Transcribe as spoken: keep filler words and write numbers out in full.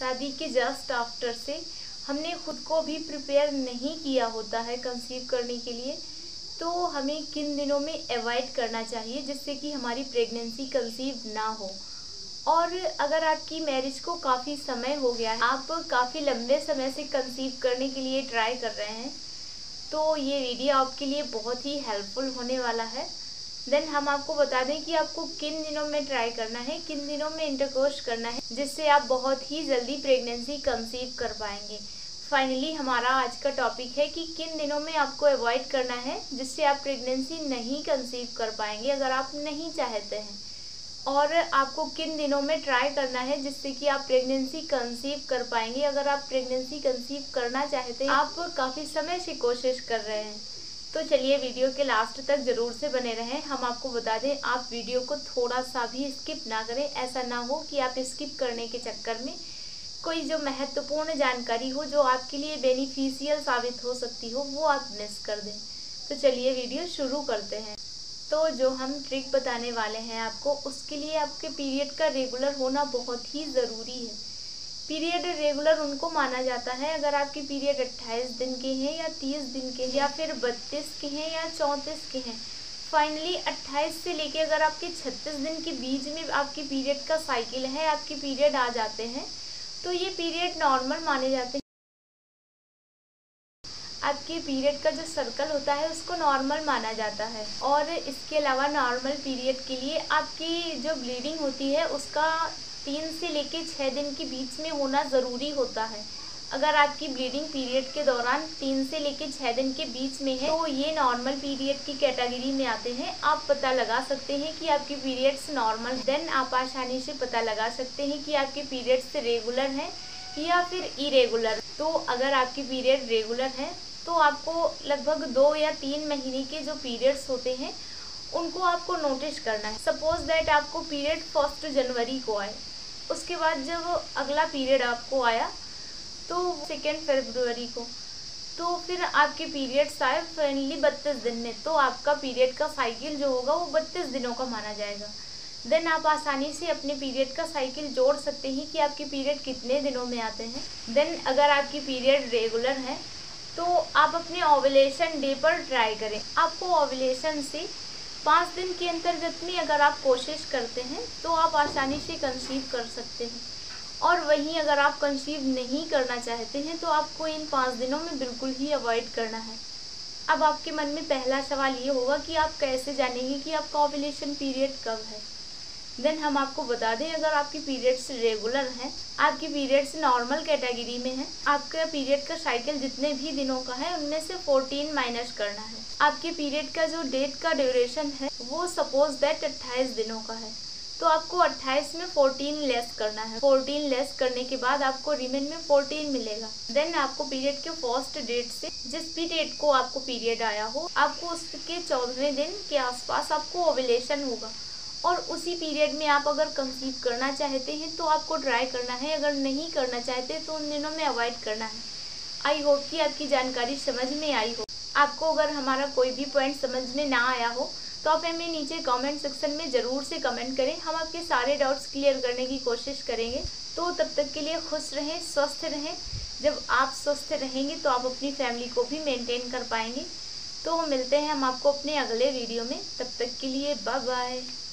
शादी के just after से हमने खुद को भी प्रिपेयर नहीं किया होता है कंसीव करने के लिए, तो हमें किन दिनों में अवॉइड करना चाहिए जिससे कि हमारी प्रेगनेंसी कंसीव ना हो। और अगर आपकी मैरिज को काफ़ी समय हो गया है, आप काफ़ी लंबे समय से कंसीव करने के लिए ट्राई कर रहे हैं, तो ये वीडियो आपके लिए बहुत ही हेल्पफुल होने वाला है। देन हम आपको बता दें कि आपको किन दिनों में ट्राई करना है, किन दिनों में इंटरकोर्स करना है, जिससे आप बहुत ही जल्दी प्रेगनेंसी कंसीव कर पाएंगे। फाइनली हमारा आज का टॉपिक है कि किन दिनों में आपको अवॉइड करना है जिससे आप प्रेगनेंसी नहीं कंसीव कर पाएंगे अगर आप नहीं चाहते हैं, और आपको किन दिनों में ट्राई करना है जिससे कि आप प्रेगनेंसी कंसीव कर पाएंगे अगर आप प्रेगनेंसी कंसीव करना चाहते हैं, आप काफ़ी समय से कोशिश कर रहे हैं। तो चलिए वीडियो के लास्ट तक ज़रूर से बने रहें। हम आपको बता दें, आप वीडियो को थोड़ा सा भी स्किप ना करें, ऐसा ना हो कि आप स्किप करने के चक्कर में कोई जो महत्वपूर्ण जानकारी हो जो आपके लिए बेनिफिशियल साबित हो सकती हो वो आप मिस कर दें। तो चलिए वीडियो शुरू करते हैं। तो जो हम ट्रिक बताने वाले हैं आपको, उसके लिए आपके पीरियड का रेगुलर होना बहुत ही ज़रूरी है। पीरियड रेगुलर उनको माना जाता है अगर आपके पीरियड अट्ठाईस दिन के हैं या तीस दिन के हैं या फिर बत्तीस के हैं या चौंतीस के हैं। फाइनली अट्ठाईस से लेके अगर आपके छत्तीस दिन के बीच में आपके पीरियड का साइकिल है, आपके पीरियड आ जाते हैं, तो ये पीरियड नॉर्मल माने जाते हैं। आपके पीरियड का जो सर्कल होता है उसको नॉर्मल माना जाता है। और इसके अलावा नॉर्मल पीरियड के लिए आपकी जो ब्लीडिंग होती है उसका तीन से लेके छः दिन के बीच में होना ज़रूरी होता है। अगर आपकी ब्लीडिंग पीरियड के दौरान तीन से लेके छः दिन के बीच में है तो ये नॉर्मल पीरियड की कैटेगरी में आते हैं। आप पता लगा सकते हैं कि आपके पीरियड्स नॉर्मल, देन आप आसानी से पता लगा सकते हैं कि आपके पीरियड्स रेगुलर हैं या फिर इरेगुलर। तो अगर आपके पीरियड रेगुलर हैं तो आपको लगभग दो या तीन महीने के जो पीरियड्स होते हैं उनको आपको नोटिस करना है। सपोज दैट आपको पीरियड फर्स्ट जनवरी को आए, उसके बाद जब अगला पीरियड आपको आया तो सेकेंड फरवरी को, तो फिर आपके पीरियड्स आए फाइनली बत्तीस दिन में, तो आपका पीरियड का साइकिल जो होगा वो बत्तीस दिनों का माना जाएगा। देन आप आसानी से अपने पीरियड का साइकिल जोड़ सकते हैं कि आपके पीरियड कितने दिनों में आते हैं। देन अगर आपकी पीरियड रेगुलर है तो आप अपने ओवुलेशन डे पर ट्राई करें। आपको ओवुलेशन से पाँच दिन के अंतर्गत में अगर आप कोशिश करते हैं तो आप आसानी से कंसीव कर सकते हैं, और वहीं अगर आप कंसीव नहीं करना चाहते हैं तो आपको इन पाँच दिनों में बिल्कुल ही अवॉइड करना है। अब आपके मन में पहला सवाल ये होगा कि आप कैसे जानेंगे कि आपका ओवुलेशन पीरियड कब है। देन हम आपको बता दें, अगर आपके पीरियड्स रेगुलर हैं, आपके पीरियड्स नॉर्मल कैटेगरी में हैं, आपका पीरियड का साइकिल जितने भी दिनों का है उनमें से चौदह माइनस करना है। आपके पीरियड का जो डेट का ड्यूरेशन है वो सपोज दैट अट्ठाईस दिनों का है, तो आपको अट्ठाईस में चौदह लेस करना है। चौदह लेस करने के बाद आपको रिमेन में चौदह मिलेगा। देन आपको पीरियड के फर्स्ट डेट से, जिस भी डेट को आपको पीरियड आया हो, आपको उसके चौदहवें दिन के आसपास आपको ओवुलेशन होगा, और उसी पीरियड में आप अगर कंसीव करना चाहते हैं तो आपको ट्राई करना है, अगर नहीं करना चाहते तो उन दिनों में अवॉइड करना है। आई होप कि आपकी जानकारी समझ में आई हो। आपको अगर हमारा कोई भी पॉइंट समझ में ना आया हो तो आप हमें नीचे कमेंट सेक्शन में ज़रूर से कमेंट करें, हम आपके सारे डाउट्स क्लियर करने की कोशिश करेंगे। तो तब तक के लिए खुश रहें, स्वस्थ रहें। जब आप स्वस्थ रहेंगे तो आप अपनी फैमिली को भी मेनटेन कर पाएंगे। तो मिलते हैं हम आपको अपने अगले वीडियो में, तब तक के लिए बाय बाय।